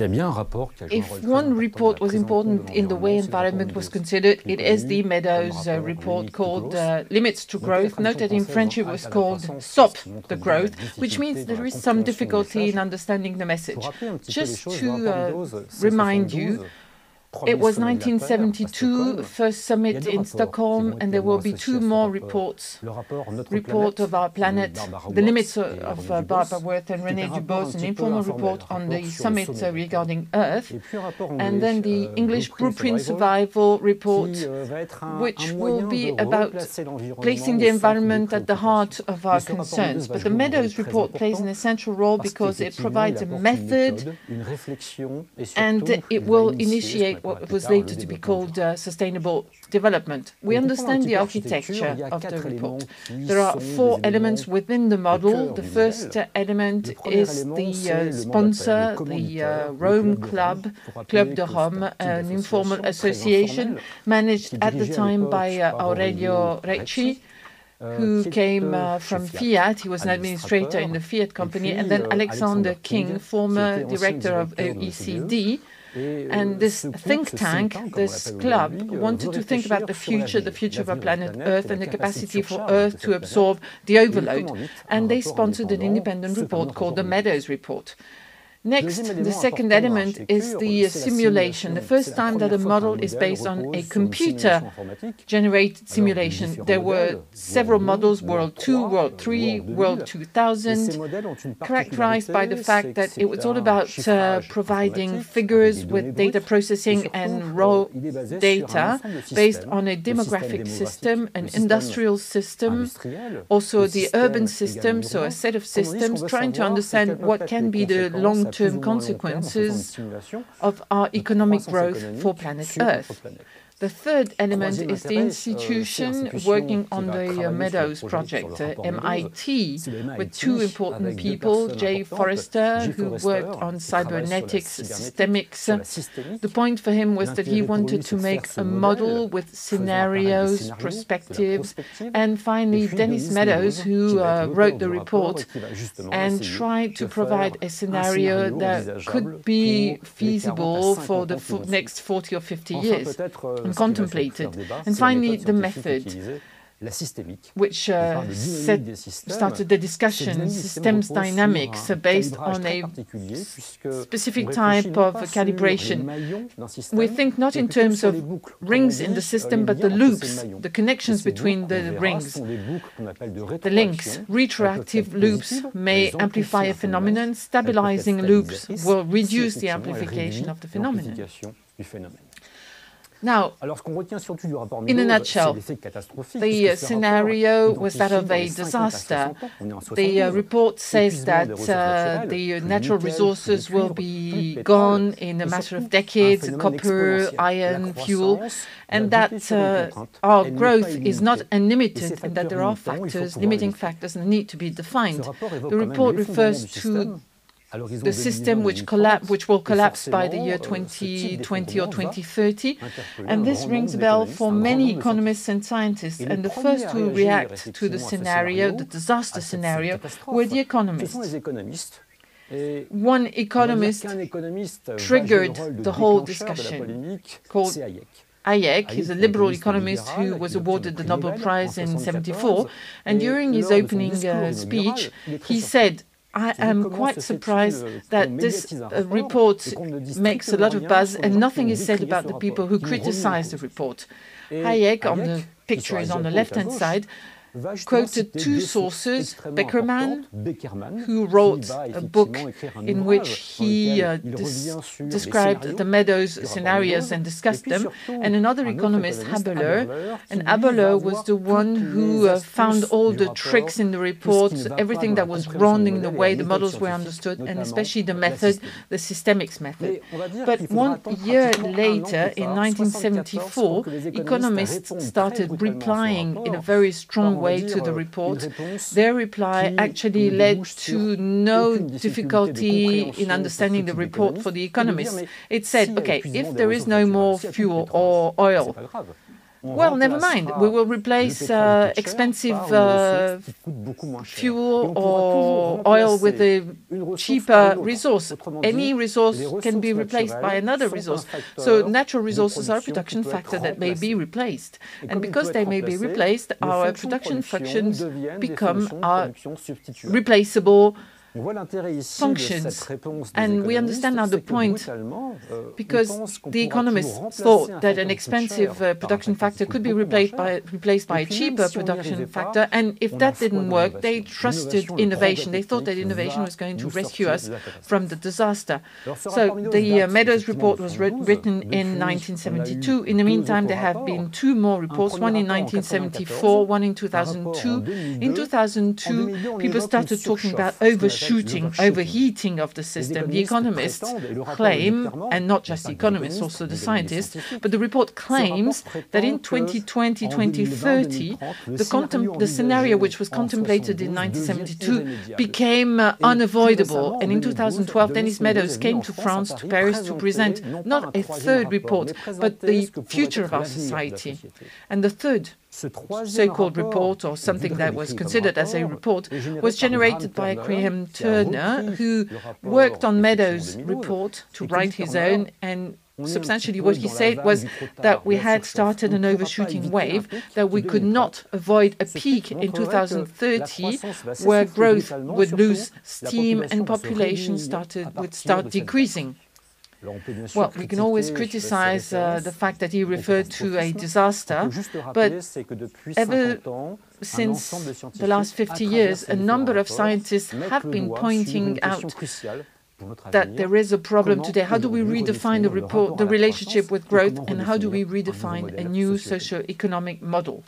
If one report was important in the way environment was considered, it is the Meadows report called Limits to Growth. Note that in French it was called Stop the Growth, which means there is some difficulty in understanding the message. Just to remind you, it was 1972, first summit in Stockholm, and there will be two more reports. Report of our planet, the limits of Barbara Worth and René Dubos, an informal report on the summit regarding Earth, and then the English Blueprint Survival report, which will be about placing the environment at the heart of our concerns. But the Meadows report plays an essential role because it provides a method, and it will initiate what was later to be called sustainable development. We understand the architecture of the report. There are four elements within the model. The first element is the sponsor, the Rome Club, Club de Roma, an informal association managed at the time by Aurelio Ricci, who came from Fiat. He was an administrator in the Fiat company, and then Alexander King, former director of OECD. And this think tank, this club, wanted to think about the future of our planet Earth, and the capacity for Earth to absorb the overload. And they sponsored an independent report called the Meadows Report. Next, the second element is the simulation. The first time that a model is based on a computer-generated simulation. There were several models, World 2, World 3, World 2000, characterized by the fact that it was all about providing figures with data processing and raw data based on a demographic system, an industrial system, also the urban system, so a set of systems trying to understand what can be the long-term consequences of our economic growth for planet Earth. The third element is the institution working on the Meadows project, MIT, with two important people, Jay Forrester, who worked on cybernetics, systemics. The point for him was that he wanted to make a model with scenarios, perspectives, and finally Dennis Meadows, who wrote the report and tried to provide a scenario that could be feasible for the next 40 or 50 years. And contemplated. And finally, the method, which started the discussion, systems dynamics, based on a specific type of calibration. We think not in terms of rings in the system, but the loops, the connections between the rings, the links. Retroactive loops may amplify a phenomenon. Stabilizing loops will reduce the amplification of the phenomenon. Now, in a nutshell, the scenario was that of a disaster. The report says that the natural resources will be gone in a matter of decades, copper, iron, fuel, and that our growth is not unlimited, and that there are factors, limiting factors, that need to be defined. The report refers to the system which will collapse by the year 2020 or 2030. And this rings a bell for many economists and scientists. And the first to react to the scenario, the disaster scenario, were the economists. One economist triggered the whole discussion, called Hayek. He's a liberal economist who was awarded the Nobel Prize in 1974. And during his opening speech, he said, "I am quite surprised that this report makes a lot of buzz and nothing is said about the people who criticize the report." Hayek, on the picture is on the left-hand side, quoted two sources, Beckerman, who wrote a book in which he described the Meadows scenarios and discussed them, and another economist, Habeler. And Habeler was the one who found all the tricks in the report, everything that was wrong in the way the models were understood, and especially the method, the systemics method. But 1 year later, in 1974, economists started replying in a very strong way to the report. Their reply actually led to no difficulty in understanding the report for the economists. It said, okay, if there is no more fuel or oil, Well, never mind. We will replace expensive fuel or oil with a cheaper resource. Any resource can be replaced by another resource. So natural resources are a production factor that may be replaced. And because they may be replaced, our production functions become our replaceable functions. And we understand now the point, because the economists thought that an expensive production factor could be replaced by a cheaper production factor, and if that didn't work, they trusted innovation. They thought that innovation was going to rescue us from the disaster. So the Meadows report was written in 1972. In the meantime, there have been two more reports, one in 1974, one in 2002. In 2002, people started talking about overheating of the system. The economists claim, and not just the economists, also the scientists, but the report claims that in 2020, 2030, the scenario which was contemplated in 1972 became unavoidable. And in 2012, Dennis Meadows came to France, to Paris, to present not a third report, but the future of our society. And the third so-called report, or something that was considered as a report, was generated by Graham Turner, who worked on Meadows' report to write his own, and substantially what he said was that we had started an overshooting wave, that we could not avoid a peak in 2030 where growth would lose steam and population would start decreasing. Well, we can always criticize the fact that he referred to a disaster, but ever since the last 50 years, a number of scientists have been pointing out that there is a problem today. How do we redefine the relationship with growth, and how do we redefine a new socio-economic model?